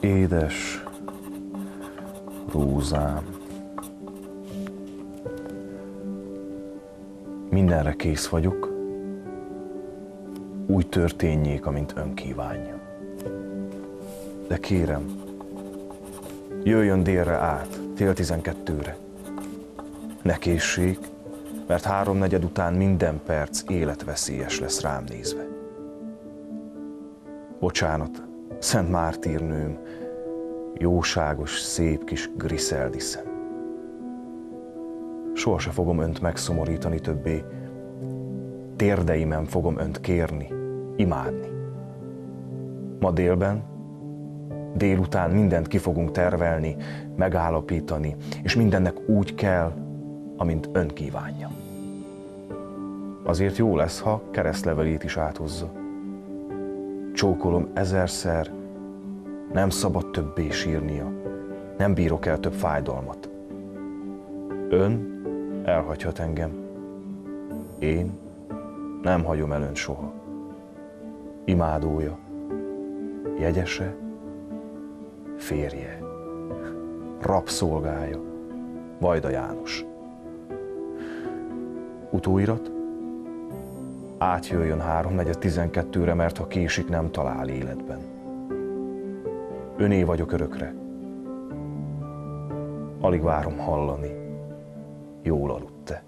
édes rózám. Mindenre kész vagyok, úgy történjék, amint ön kívánja. De kérem, jöjjön délre át, tél 12-re. Ne késsék, mert 3:4 után minden perc életveszélyes lesz rám nézve. Bocsánat, Szent Mártírnőm, jóságos, szép kis Griseldiszen. Soha se fogom önt megszomorítani többé, térdeimen fogom önt kérni, imádni. Ma délután mindent ki fogunk tervelni, megállapítani, és mindennek úgy kell, amint ön kívánja. Azért jó lesz, ha keresztlevelét is áthozza. Csókolom 1000-szer, nem szabad többé sírnia, nem bírok el több fájdalmat. Ön elhagyhat engem, én nem hagyom el önt soha. Imádója, jegyese, férje, rabszolgája, Vajda János. Utóirat? Átjöjjön 3:4-12-re, mert ha késik, nem talál életben. Öné vagyok örökre. Alig várom hallani. Jól aludt-e?